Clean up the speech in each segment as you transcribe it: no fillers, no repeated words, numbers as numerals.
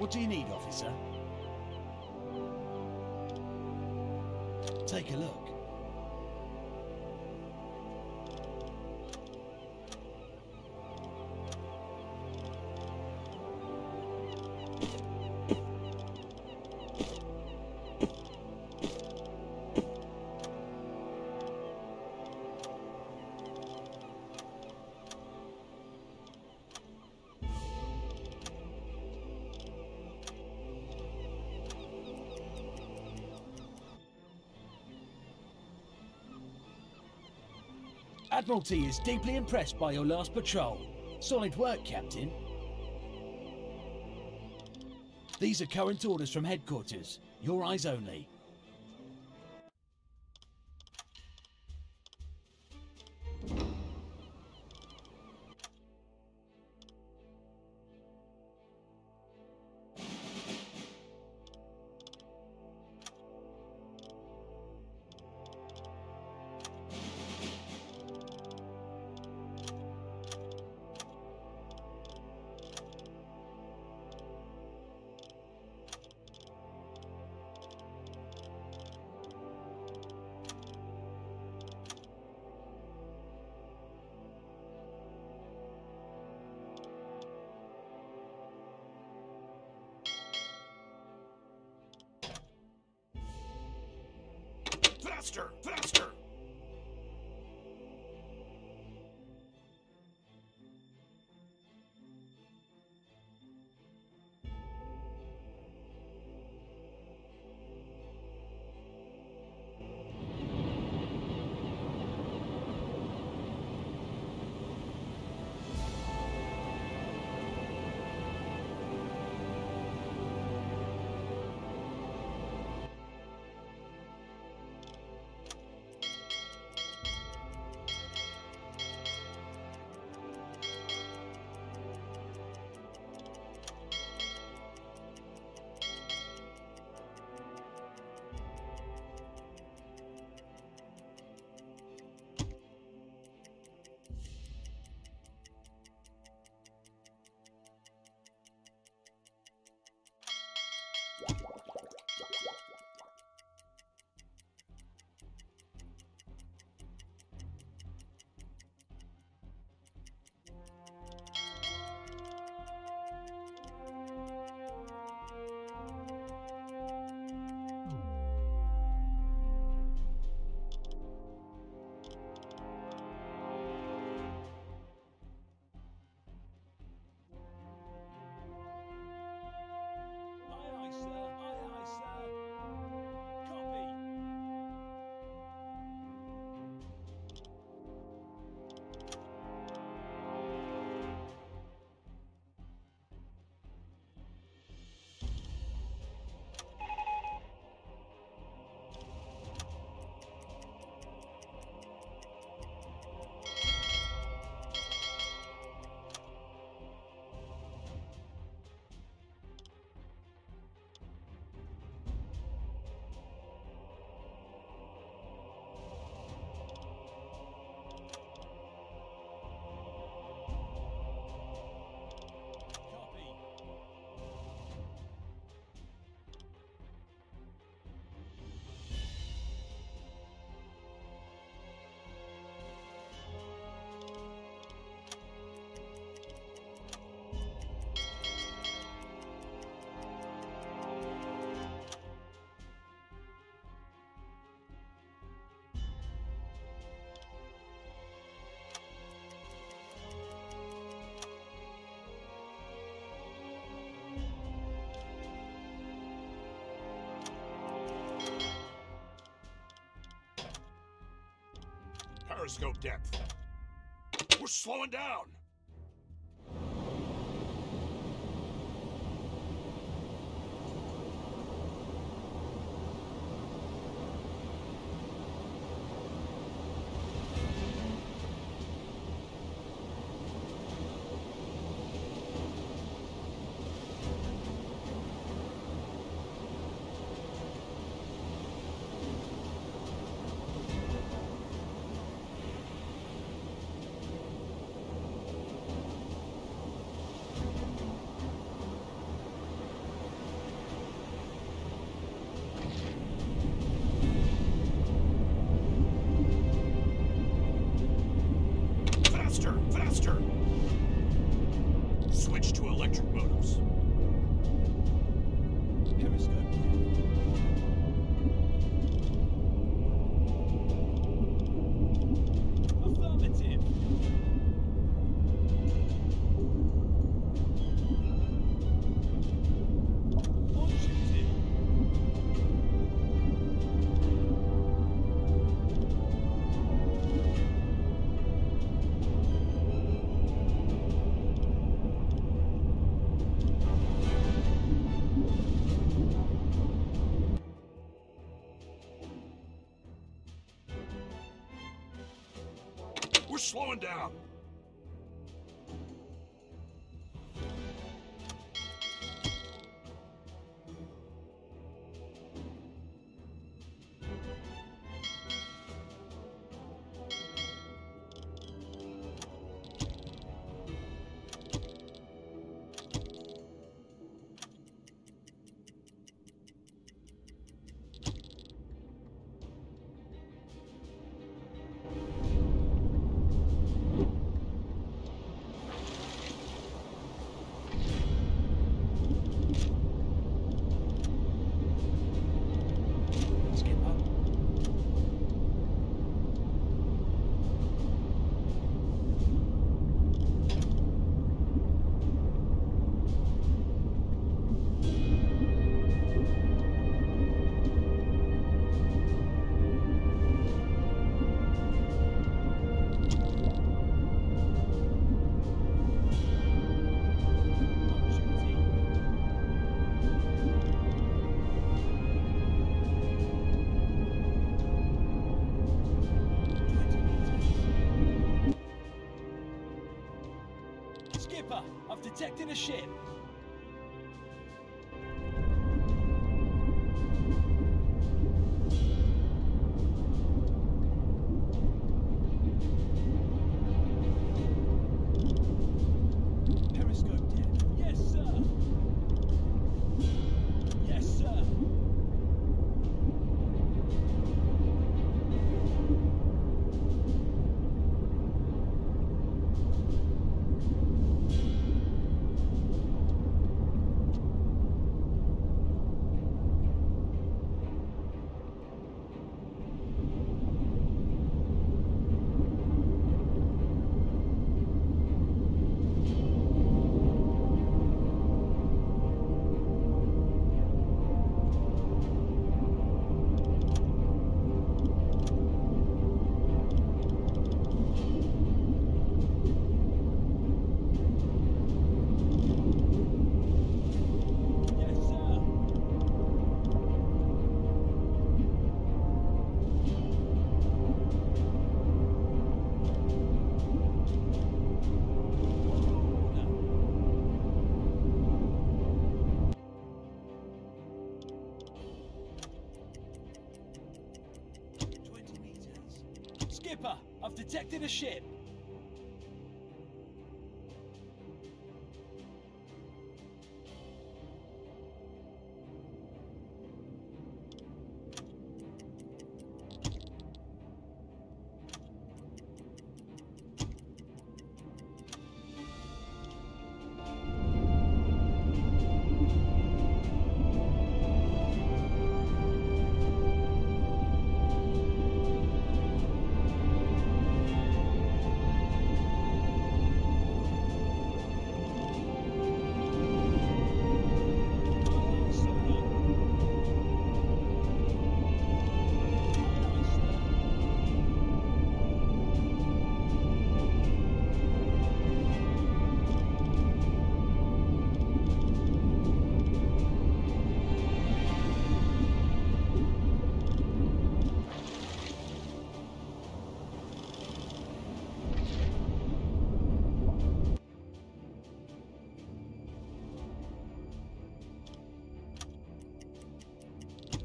What do you need, officer? Take a look. Admiralty is deeply impressed by your last patrol. Solid work, Captain. These are current orders from headquarters. Your eyes only. Faster! Faster! Periscope depth. We're slowing down. We're slowing down. I've detected a ship. Skipper, I've detected a ship.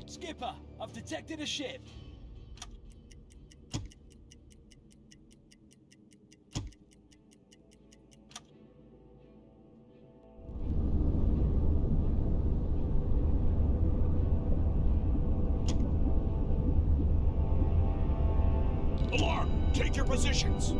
Skipper, I've detected a ship. Alarm! Take your positions!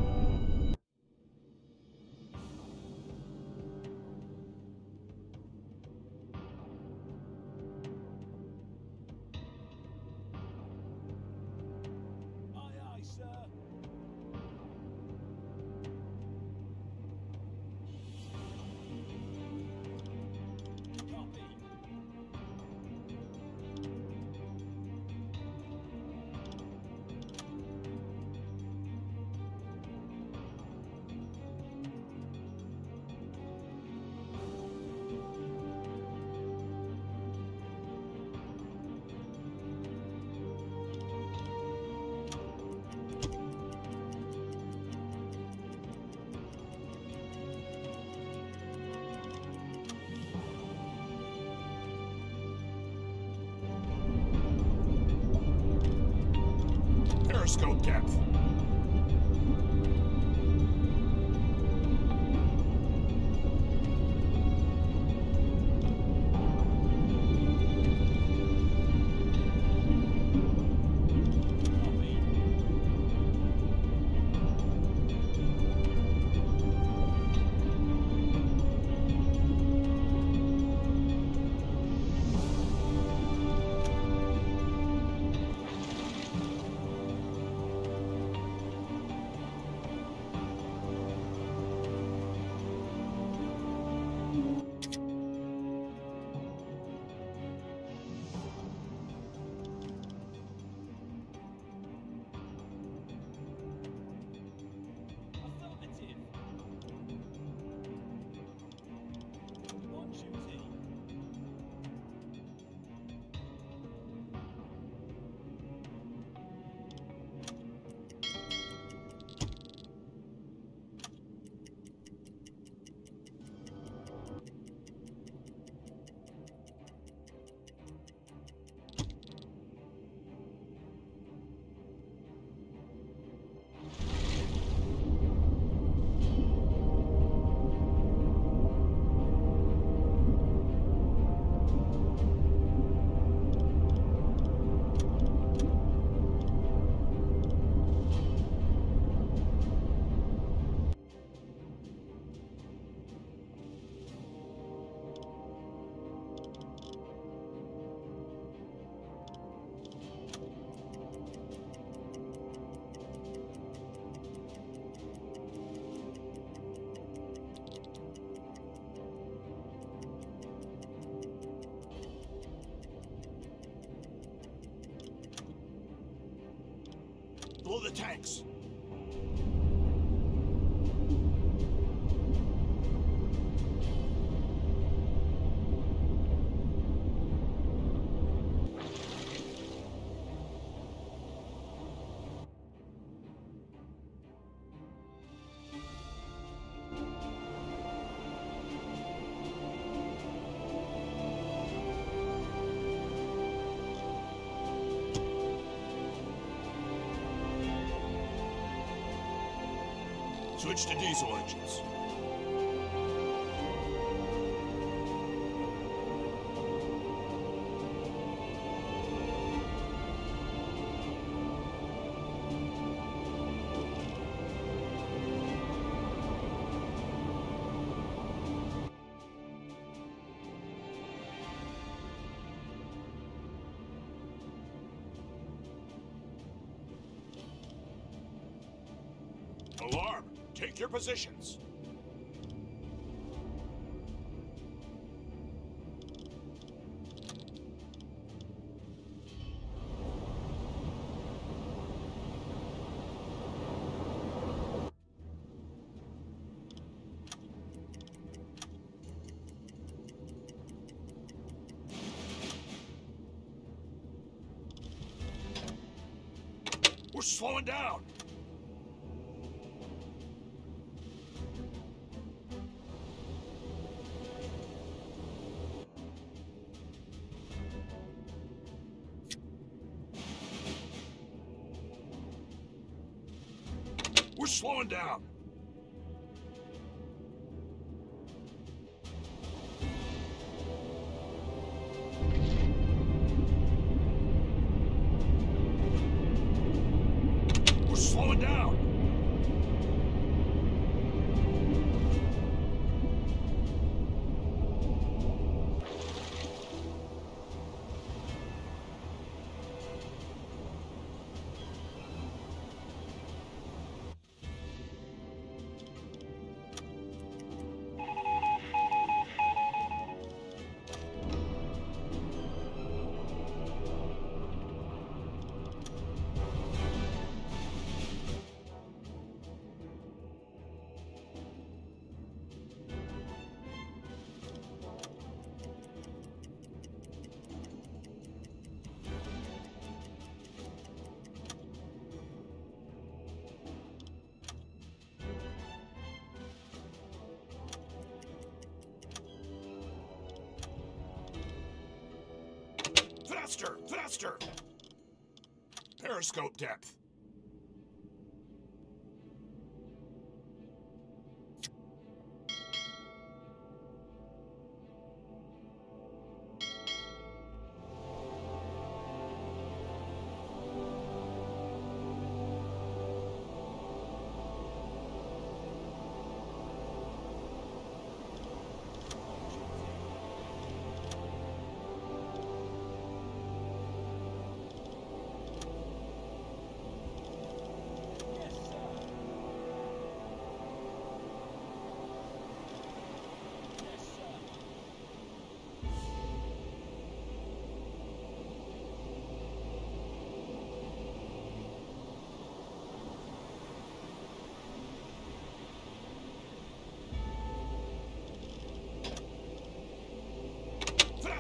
periscope depth. Blow the tanks. Switch to diesel engines. Alarm! Take your positions. We're slowing down. We're slowing down. We're slowing down. Faster! Faster! Periscope depth.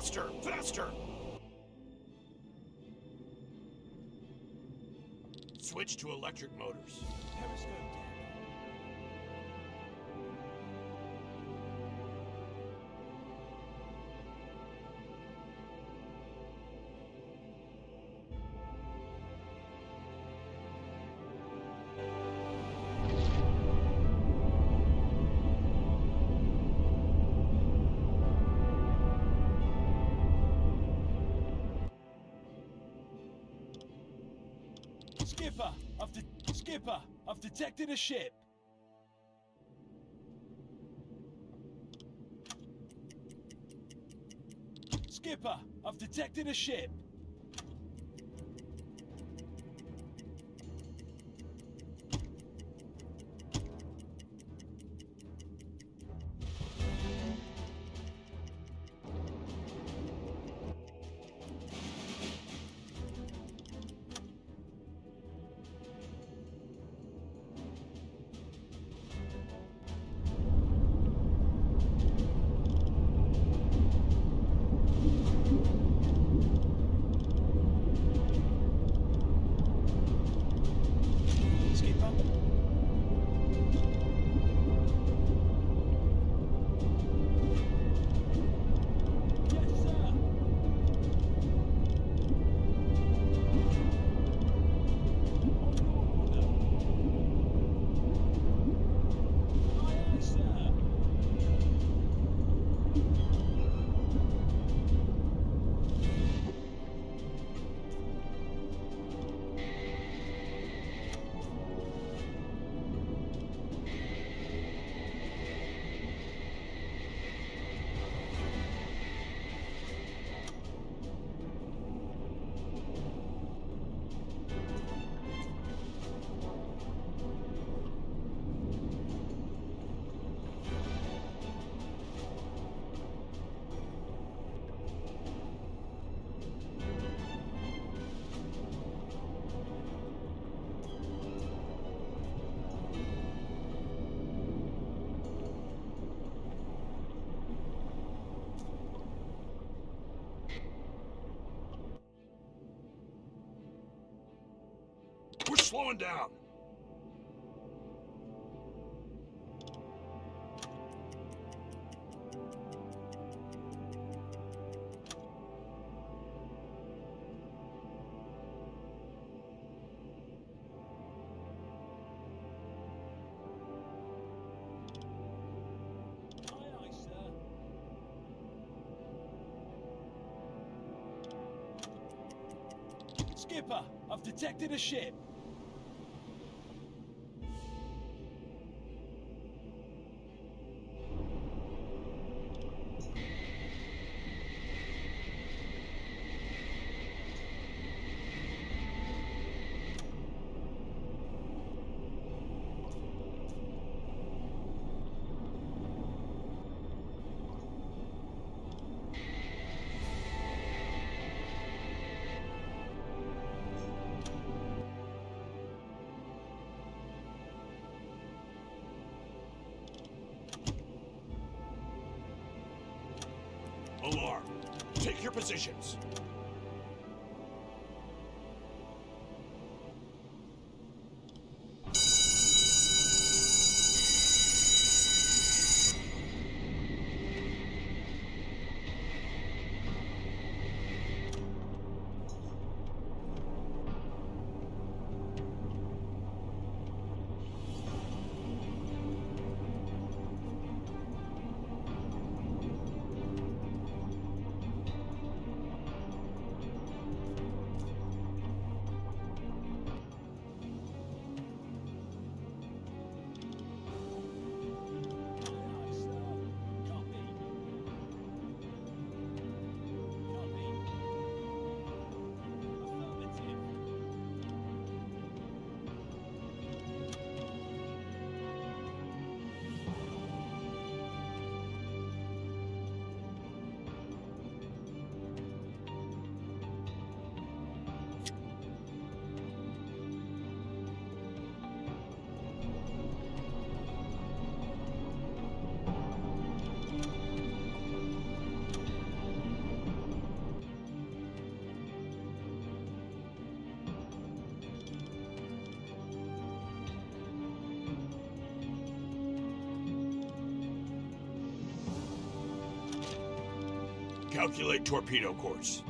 Faster! Faster! Switch to electric motors. Periscope down. Skipper, I've detected a ship. Skipper, I've detected a ship. Slowing down. Aye, aye, sir. Skipper, I've detected a ship. Alarm. Take your positions. Calculate torpedo course.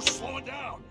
Slow it down!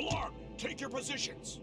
Alarm! Take your positions!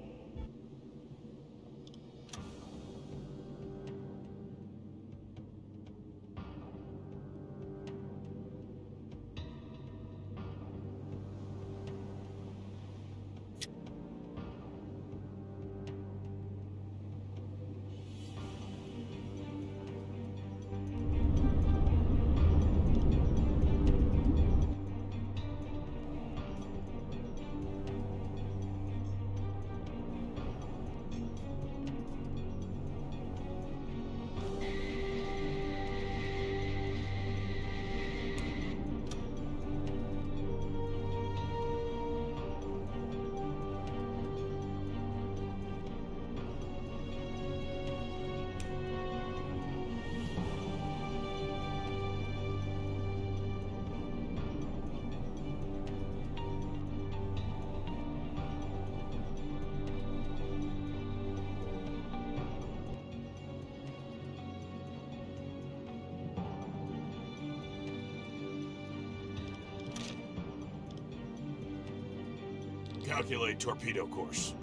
Calculate torpedo course.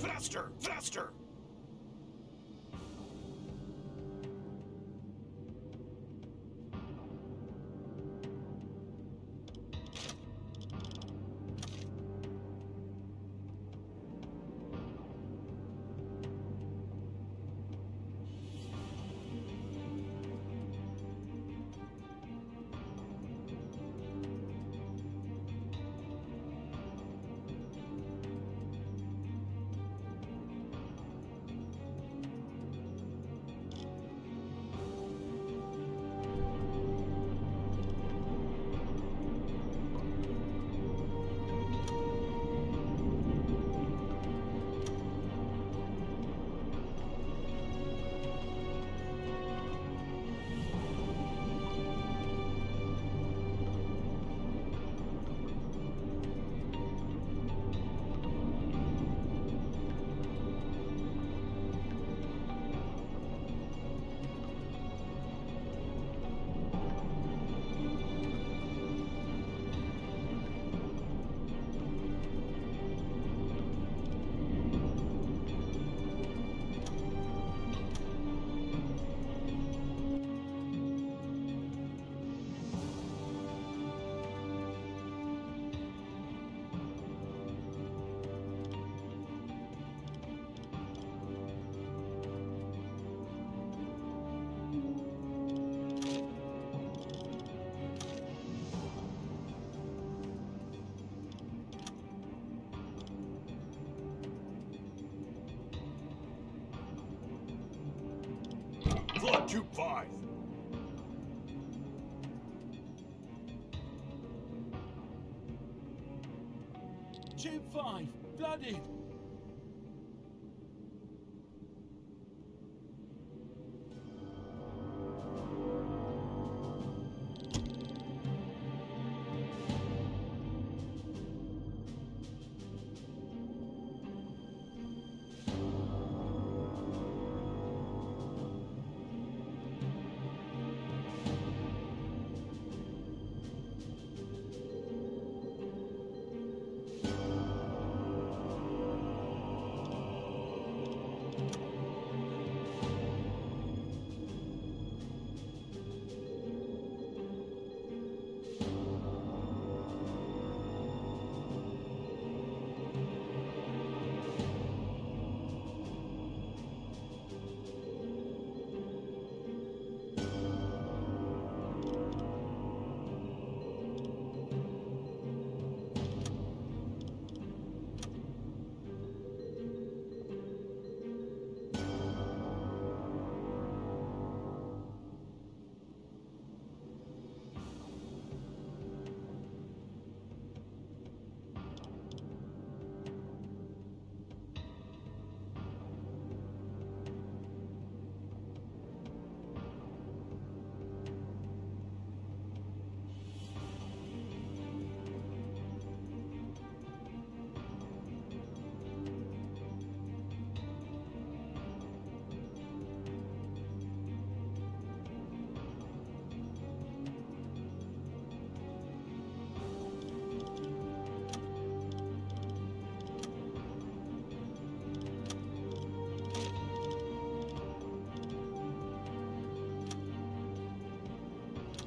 Faster! Faster! Tube 5. Tube 5, flooded.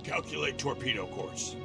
Calculate torpedo course.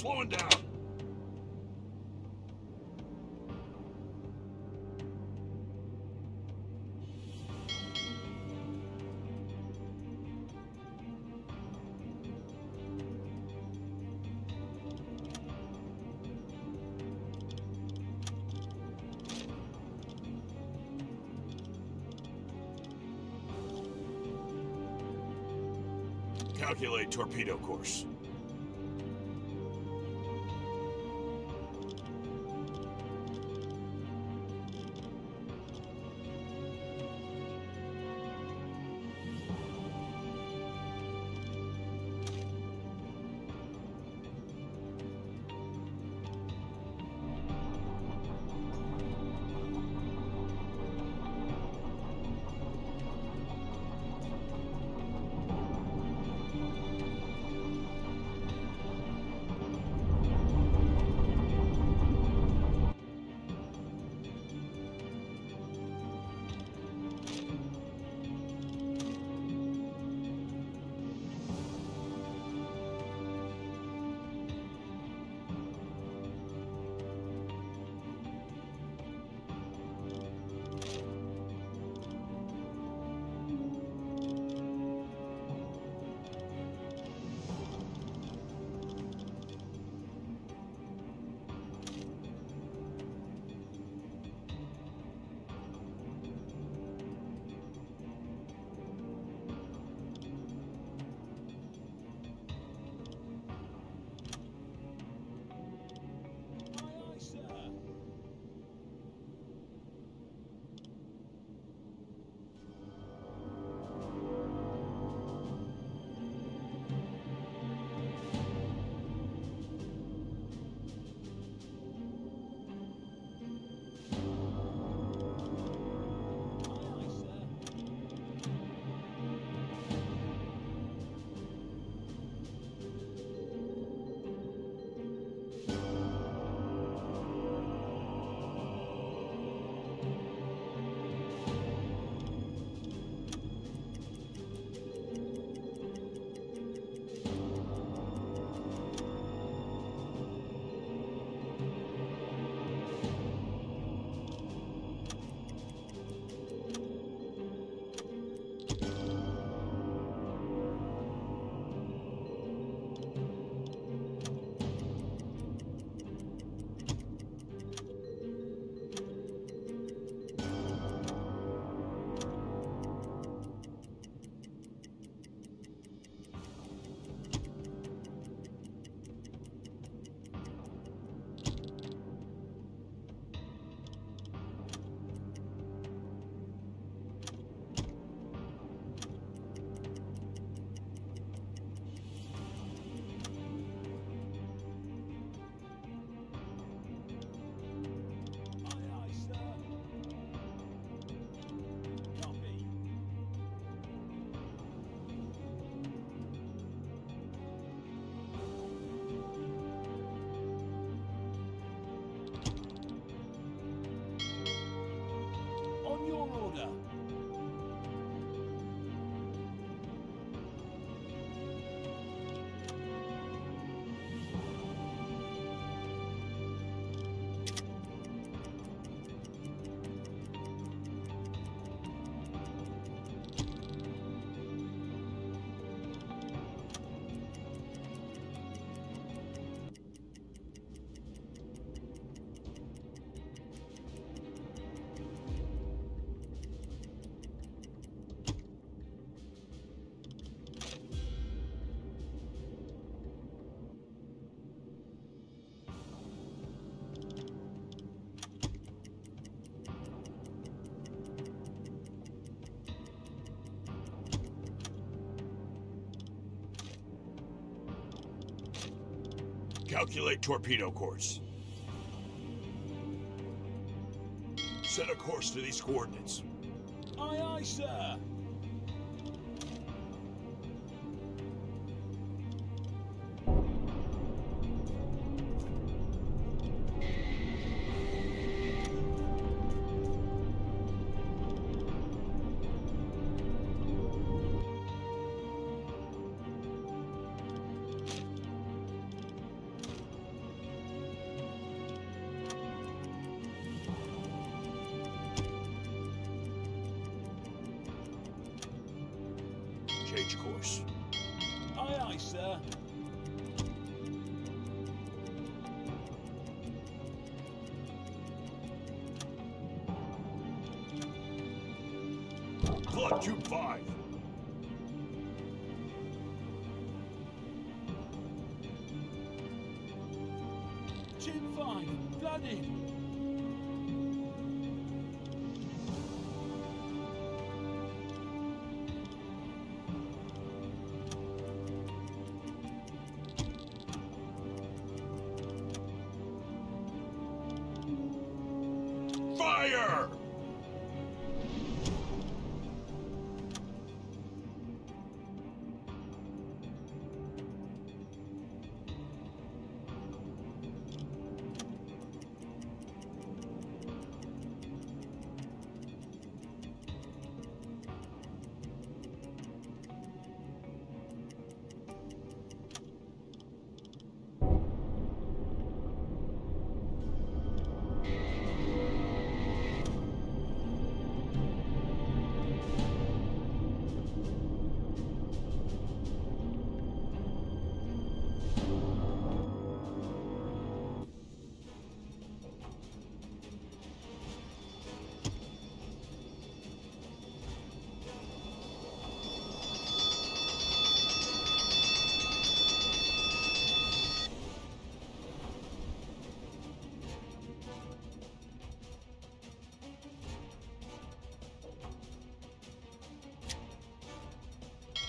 Slowing down. Calculate torpedo course. Calculate torpedo course. Set a course to these coordinates. Aye, aye, sir. Change course. Aye, aye, sir. Block Tube 5. Tube 5, flooded. Fire!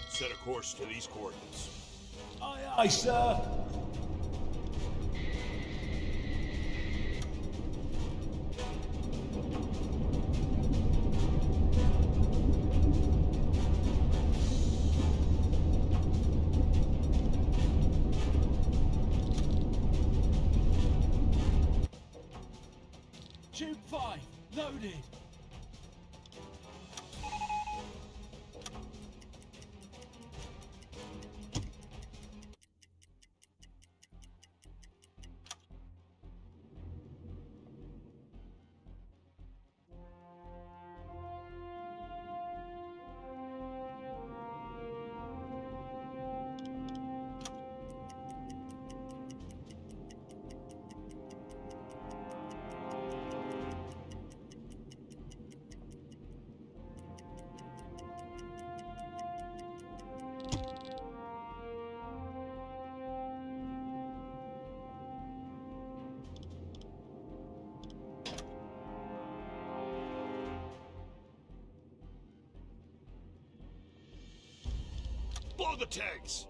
Set a course to these coordinates. Aye, aye, sir. Tube 5, loaded. Blow the tanks!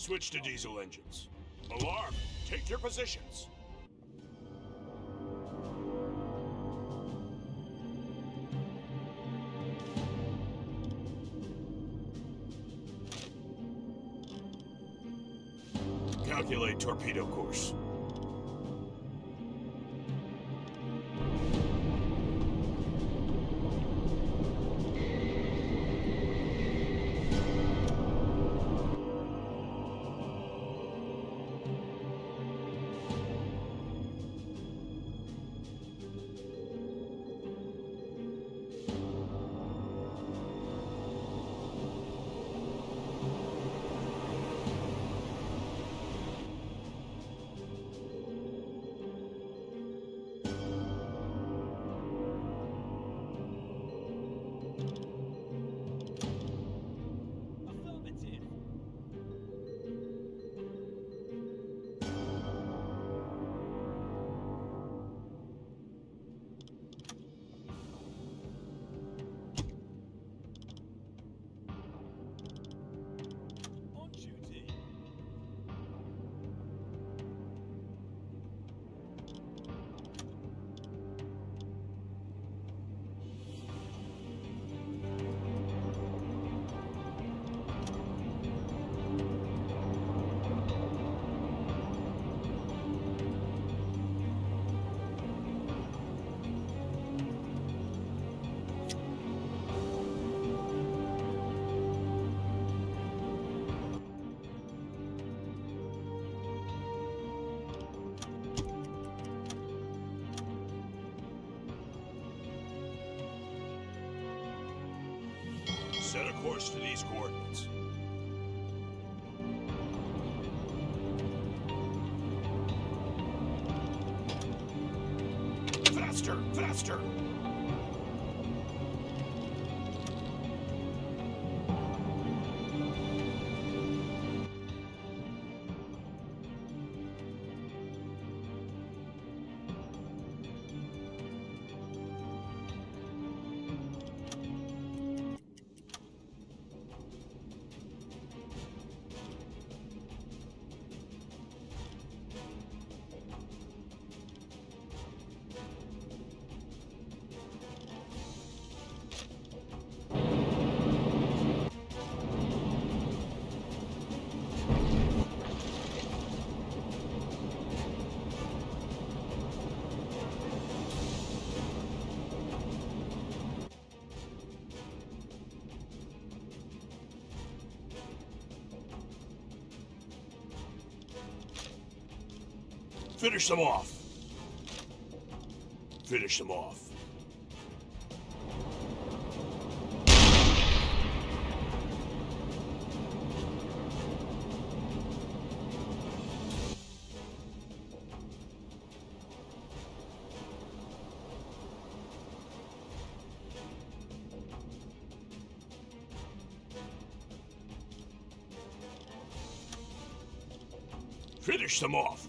Switch to diesel engines. Alarm! Take your positions! Calculate torpedo course. course to these coordinates. Faster! Faster! Finish them off. Finish them off. Finish them off. Finish them off.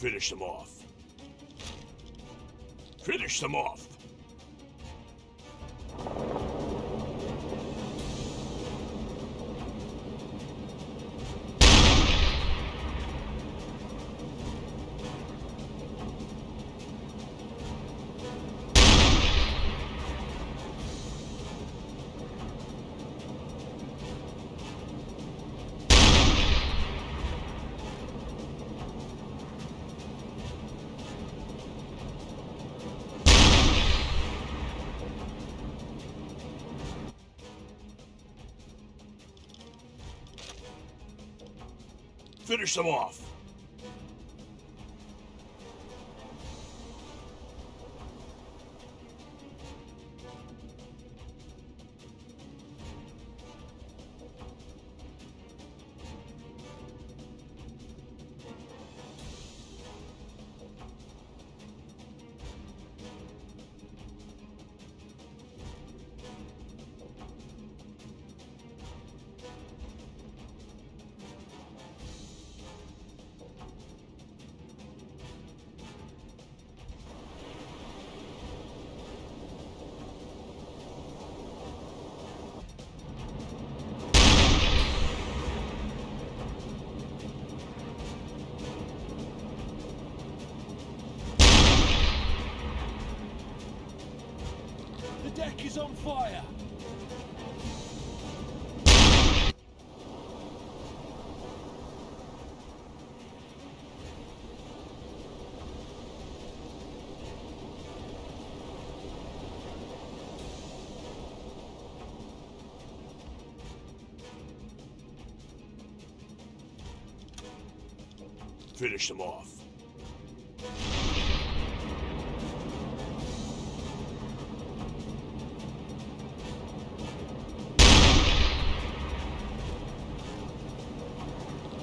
Finish them off. Finish them off. Finish them off. is on fire. Finish them off.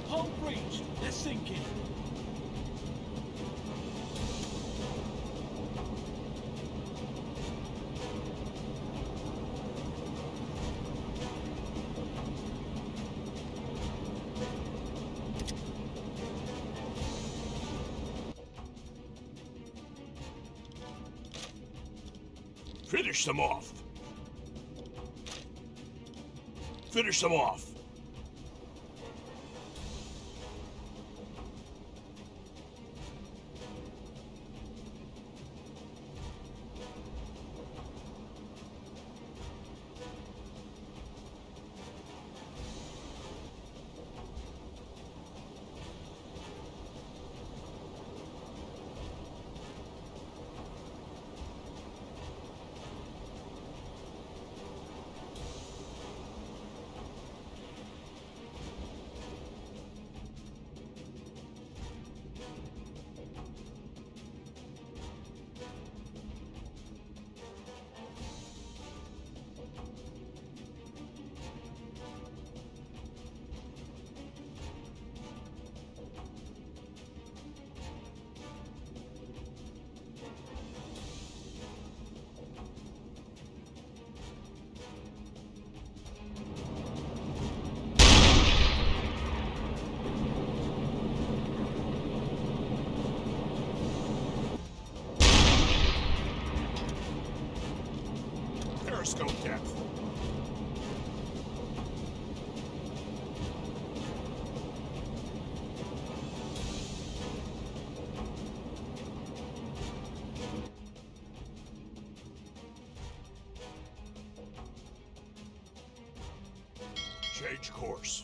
Hull breached. They're sinking. Finish them off. Finish them off. Periscope depth. Change course.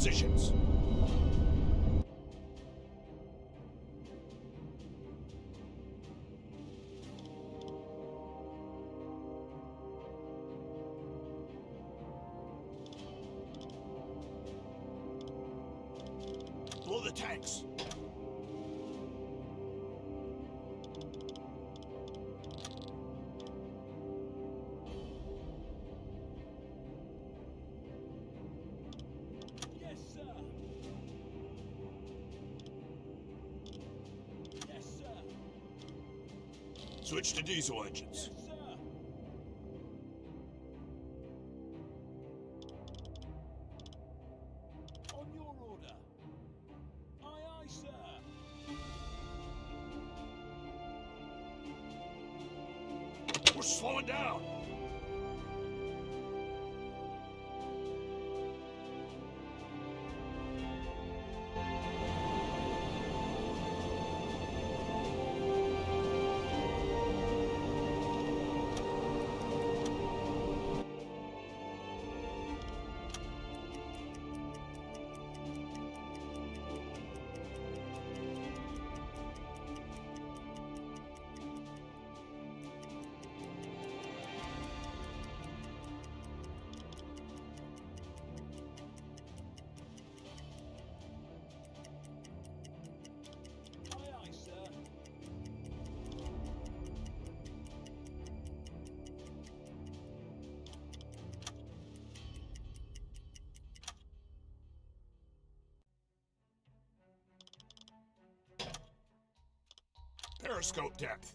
positions. Blow the tanks. Switch to diesel engines. Yes, sir. On your order. Aye, aye, sir. We're slowing down. Periscope depth.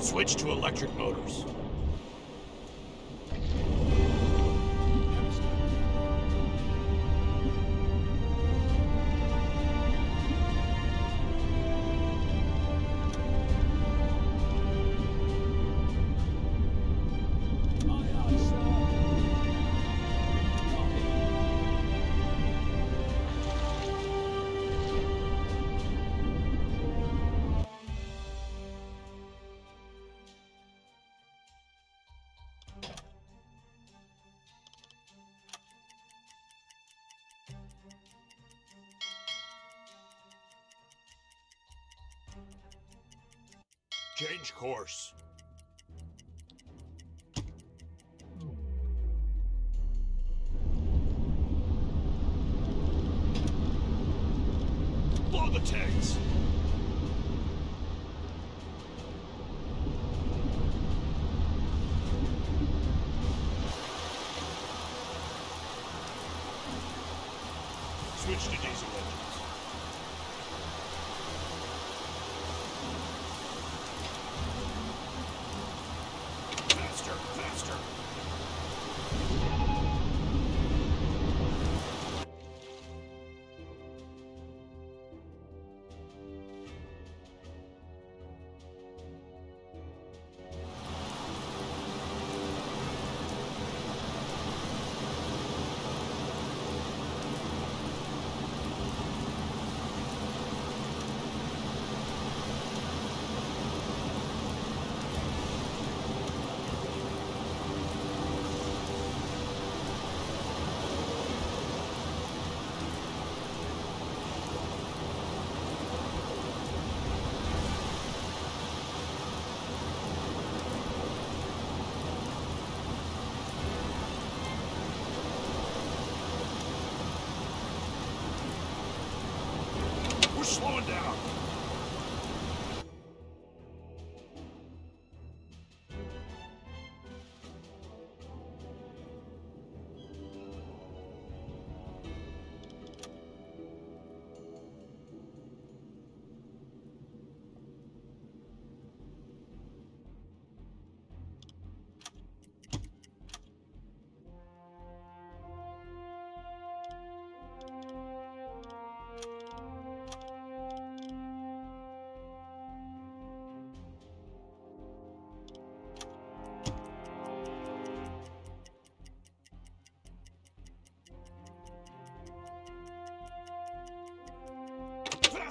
Switch to electric motors. Change course. Blow the tanks. Switch to diesel engine. Faster.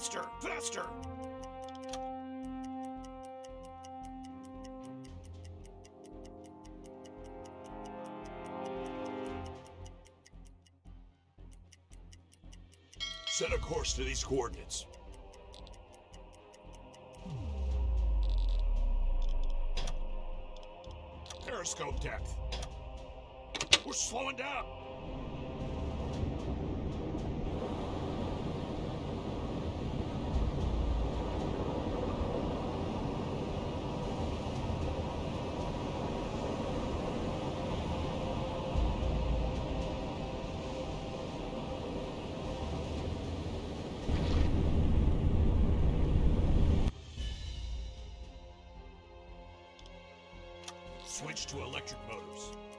Faster! Faster! Set a course to these coordinates. Periscope depth. We're slowing down. Switch to electric motors.